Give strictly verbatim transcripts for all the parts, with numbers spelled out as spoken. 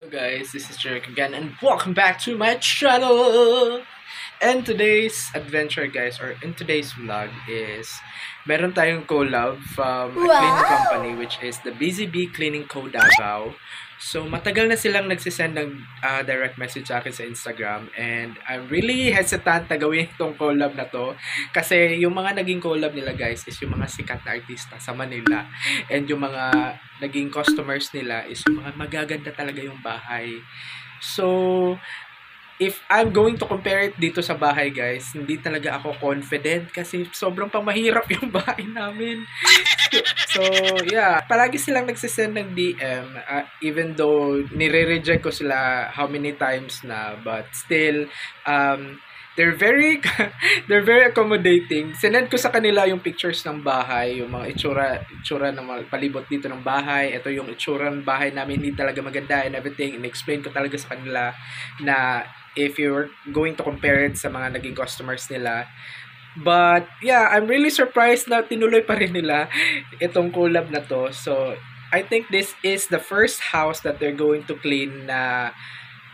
Hello guys, this is Jerick again and welcome back to my channel! And today's adventure guys, or in today's vlog is meron tayong collab from a wow. cleaning company which is the Busy Bee Cleaning Co. Davao. So matagal na silang nagsisend ng uh, direct message sa akin sa Instagram and I'm really hesitant na gawin itong collab na to kasi yung mga naging collab nila guys is yung mga sikat na artista sa Manila and yung mga naging customers nila is yung mga magaganda talaga yung bahay. So if I'm going to compare it dito sa bahay guys, hindi talaga ako confident kasi sobrang pamahirap yung bahay namin. So yeah, palagi silang nagsisend ng D M uh, even though nire-reject ko sila how many times na, but still um they're very they're very accommodating. Sinend ko sa kanila yung pictures ng bahay, yung mga itsura, itsura ng mga palibot dito ng bahay. Ito yung itsura ng bahay namin, hindi talaga maganda and everything. In-explain ko talaga sa kanila na if you're going to compare it sa mga naging customers nila. But yeah, I'm really surprised na tinuloy pa rin nila itong collab na to. So I think this is the first house that they're going to clean na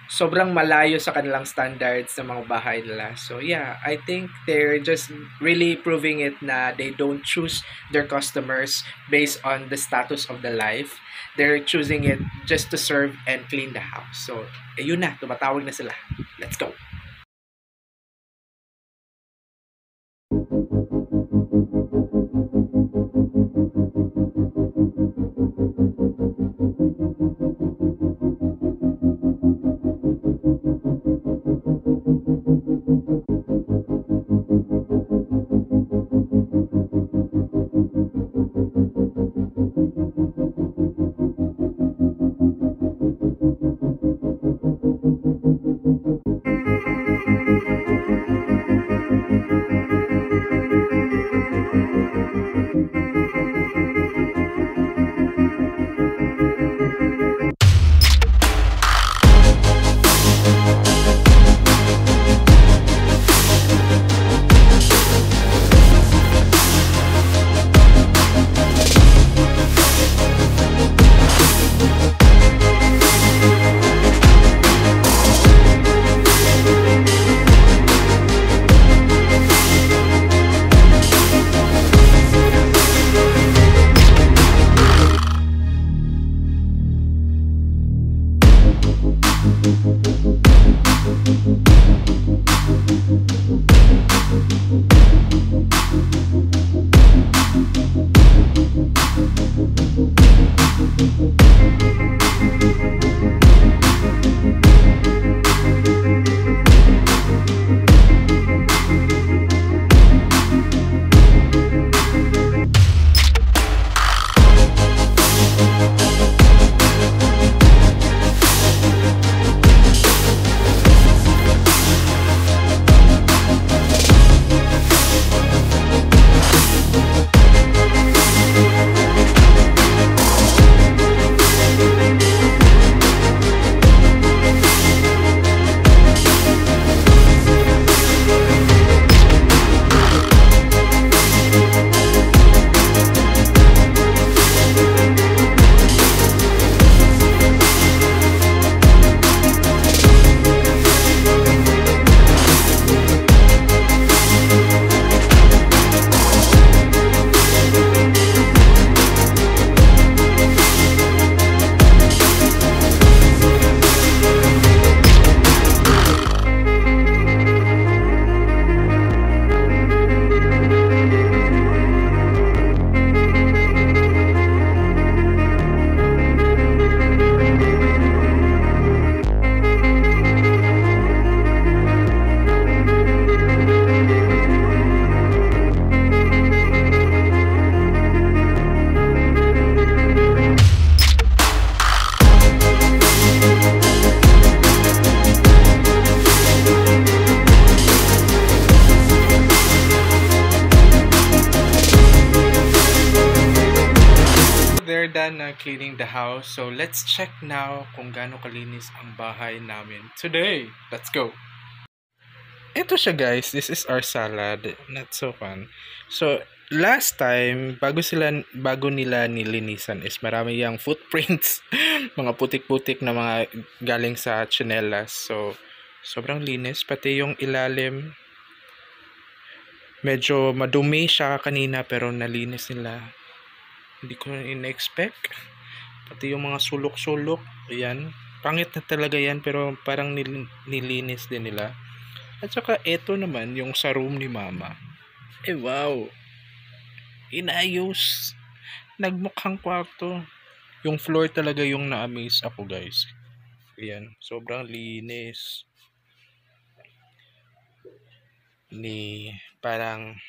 sobrang malayo sa kanilang standards ng mga bahay nila. So yeah, I think they're just really proving it na they don't choose their customers based on the status of the life. They're choosing it just to serve and clean the house. So ayun na, tumatawag na sila. Let's go! Done na cleaning the house, so let's check now kung gaano kalinis ang bahay namin today. Let's go! Ito siya guys, this is our salad. Not so fun. So last time, bago sila bago nila nilinisan is marami yung footprints, mga putik-putik na mga galing sa tsinelas. So, sobrang linis pati yung ilalim. Medyo madumi siya kanina pero nalinis nila. Hindi ko in-expect. Pati yung mga sulok-sulok, ayan. Pangit na talaga yan pero parang nil nilinis din nila. At saka ito naman yung sa room ni Mama. Eh wow! Inayos! Nagmukhang kwarto. Yung floor talaga yung na-amaze ako guys. Ayan, sobrang linis. Ni parang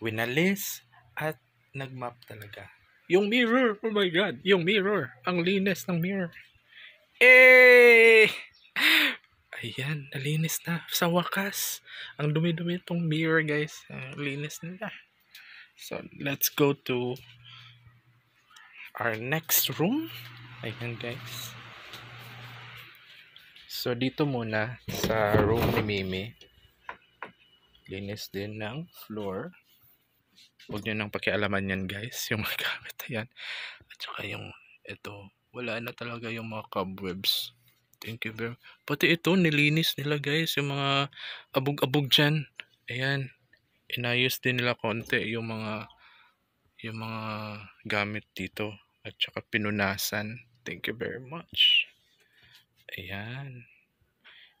winalis at nagmap talaga. Yung mirror, oh my god, yung mirror. Ang linis ng mirror. Eh! Ayan, nalinis na. Sa wakas. Ang dumi-dumi itong mirror, guys. Ang linis na. So, let's go to our next room. Ayan, guys. So, dito muna sa room ni Mimi. Linis din ng floor. Huwag nyo nang pakialaman yan, guys. Yung mga gamit, ayan. At saka yung ito. Wala na talaga yung mga cobwebs. Thank you very much. Pati ito, nilinis nila guys. Yung mga abog-abog dyan. Ayan. Inayos din nila konti yung mga yung mga gamit dito. At saka pinunasan. Thank you very much. Ayan.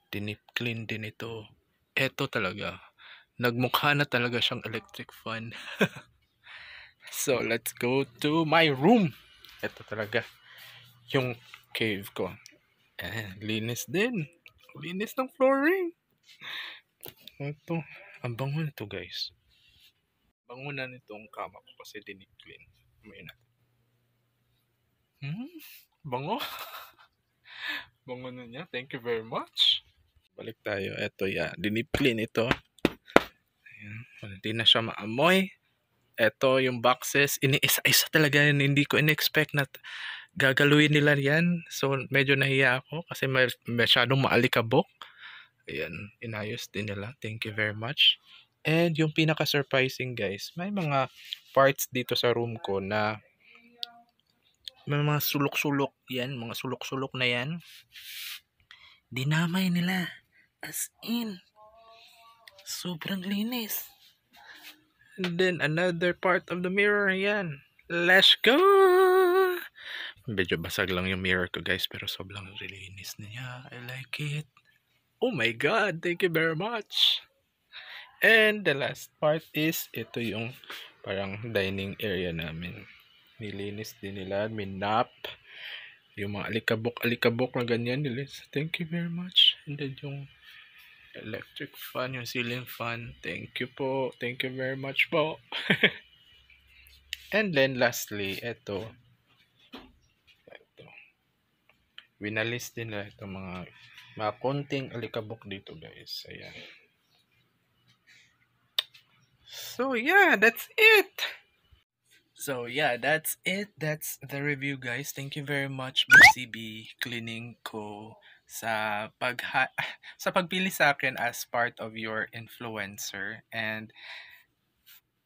Dinip clean din ito. Ito talaga. Nagmukha na talaga siyang electric fan. So, let's go to my room. Ito talaga. Yung cave ko. Eh, linis din. Linis ng flooring. Ito. Ang bango nito guys. Bango na nitong kama ko kasi diniklin. May na. Hmm? Bango. Bango na niya. Thank you very much. Balik tayo. Ito ya. Yeah. Diniklin ito. Ayan. Hindi na siya maamoy. Ito yung boxes. Ini-isa-isa talaga. Hindi ko in-expect na gagaluin nila yan. So, medyo nahiya ako kasi masyadong maalikabok. Ayan, inayos din nila. Thank you very much. And yung pinaka-surprising guys, may mga parts dito sa room ko na may mga sulok-sulok yan. Mga sulok-sulok na yan. Dinamay nila. As in. Sobrang linis. And then, another part of the mirror. Ayan. Let's go! Medyo basag lang yung mirror ko guys pero sobrang linis niya. I like it. Oh my god, thank you very much. And the last part is ito yung parang dining area namin. Nilinis din nila, minap. Yung mga alikabok-alikabok na ganyan nilis. Thank you very much. And then yung electric fan, yung ceiling fan. Thank you po. Thank you very much po. And then lastly, ito. Winalis din nila itong mga mga konting alikabok dito guys. Ayan. So yeah, that's it. So yeah, that's it. That's the review guys. Thank you very much Busy Bee Cleaning Co. sa pag sa pagpili sa akin as part of your influencer. And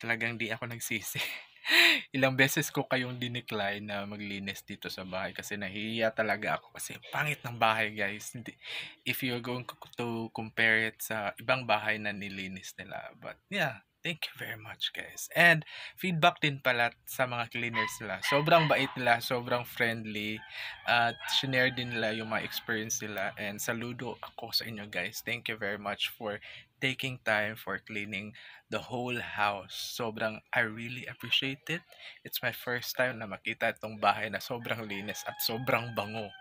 talagang di ako nagsisi. Ilang beses ko kayong dinecline na maglinis dito sa bahay kasi nahihiya talaga ako kasi pangit ng bahay guys. If you're going to compare it sa ibang bahay na nilinis nila. But yeah, thank you very much guys. And feedback din pala sa mga cleaners nila. Sobrang bait nila, sobrang friendly. At share din nila yung mga experience nila. And saludo ako sa inyo guys. Thank you very much for taking time for cleaning the whole house. Sobrang, I really appreciate it. It's my first time na makita itong bahay na sobrang linis at sobrang bango.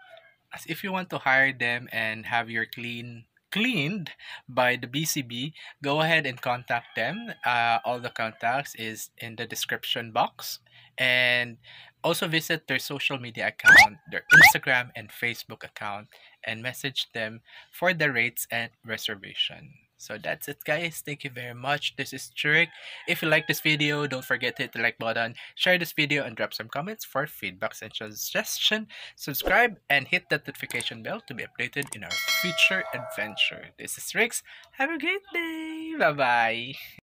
As if you want to hire them and have your clean cleaned by the B C B, go ahead and contact them. Uh, all the contacts is in the description box. And also visit their social media account, their Instagram and Facebook account, and message them for the rates and reservation. So that's it guys. Thank you very much. This is Jerick. If you like this video, don't forget to hit the like button, share this video, and drop some comments for feedbacks and suggestions. Subscribe and hit that notification bell to be updated in our future adventure. This is Trix. Have a great day. Bye-bye.